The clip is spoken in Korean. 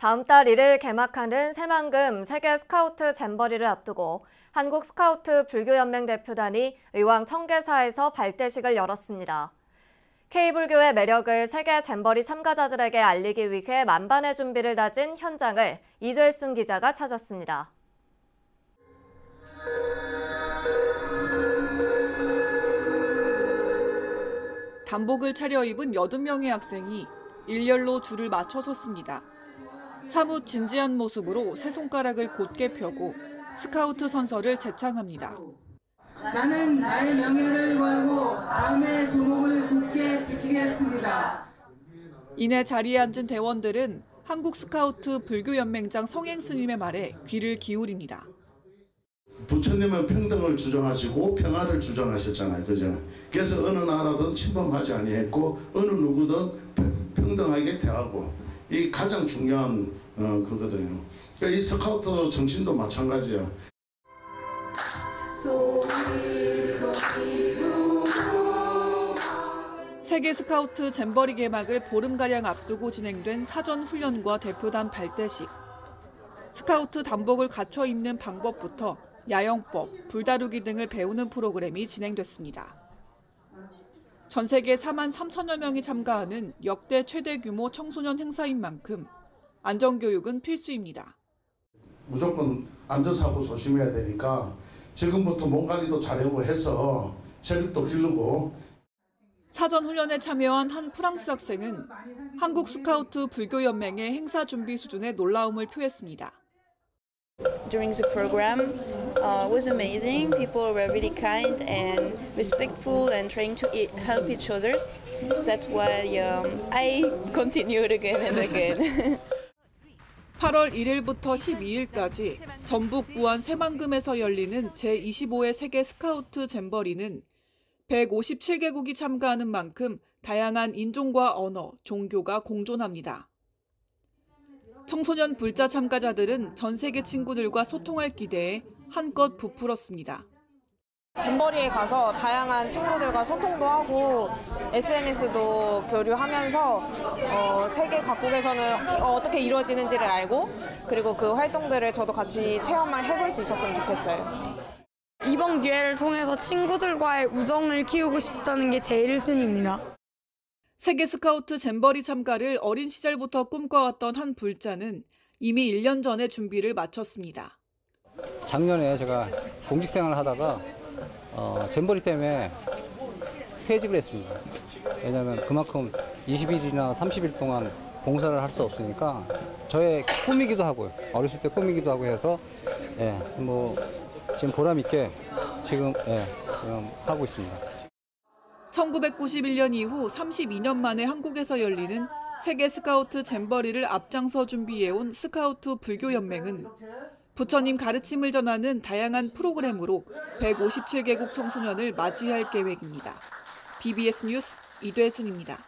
다음 달 1일 개막하는 새만금 세계 스카우트 잼버리를 앞두고 한국스카우트 불교연맹 대표단이 의왕 청계사에서 발대식을 열었습니다. K불교의 매력을 세계 잼버리 참가자들에게 알리기 위해 만반의 준비를 다진 현장을 이될순 기자가 찾았습니다. 단복을 차려입은 80명의 학생이 일렬로 줄을 맞춰 섰습니다. 사뭇 진지한 모습으로 세 손가락을 곧게 펴고 스카우트 선서를 재창합니다. 나는 나의 명예를 걸고 다음의 종목을 굳게 지키겠습니다. 이내 자리에 앉은 대원들은 한국스카우트 불교연맹장 성행스님의 말에 귀를 기울입니다. 부처님은 평등을 주장하시고 평화를 주장하셨잖아요. 그죠? 그래서 어느 나라든 침범하지 아니했고 어느 누구든 평등하게 대하고. 이 가장 중요한 그거거든요. 그러니까 이 스카우트 정신도 마찬가지야. 세계 스카우트 잼버리 개막을 보름가량 앞두고 진행된 사전 훈련과 대표단 발대식. 스카우트 단복을 갖춰 입는 방법부터 야영법, 불다루기 등을 배우는 프로그램이 진행됐습니다. 전 세계 43,000여 명이 참가하는 역대 최대 규모 청소년 행사인 만큼 안전교육은 필수입니다. 무조건 안전사고 조심해야 되니까 지금부터 몸관리도 잘하고 해서 체력도 기르고. 사전훈련에 참여한 한 프랑스 학생은 한국 스카우트 불교연맹의 행사 준비 수준에 놀라움을 표했습니다. During the program, it was amazing. People were really kind and respectful and trying to help each other. That's why I continued again and again. 8월 1일부터 12일까지 전북 부안 새만금에서 열리는 제25회 세계 스카우트 잼버리는 157개국이 참가하는 만큼 다양한 인종과 언어, 종교가 공존합니다. 청소년 불자 참가자들은 전 세계 친구들과 소통할 기대에 한껏 부풀었습니다. 잼버리에 가서 다양한 친구들과 소통도 하고 SNS도 교류하면서 세계 각국에서는 어떻게 이루어지는지를 알고 그리고 그 활동들을 저도 같이 체험을 해볼 수 있었으면 좋겠어요. 이번 기회를 통해서 친구들과의 우정을 키우고 싶다는 게 제 1순위입니다. 세계 스카우트 잼버리 참가를 어린 시절부터 꿈꿔왔던 한 불자는 이미 1년 전에 준비를 마쳤습니다. 작년에 제가 공직생활을 하다가 잼버리 때문에 퇴직을 했습니다. 왜냐하면 그만큼 20일이나 30일 동안 봉사를 할 수 없으니까 저의 꿈이기도 하고요. 어렸을 때 꿈이기도 하고 해서 지금 보람 있게 지금 하고 있습니다. 1991년 이후 32년 만에 한국에서 열리는 세계 스카우트 잼버리를 앞장서 준비해온 스카우트 불교연맹은 부처님 가르침을 전하는 다양한 프로그램으로 157개국 청소년을 맞이할 계획입니다. BBS 뉴스 이될순입니다.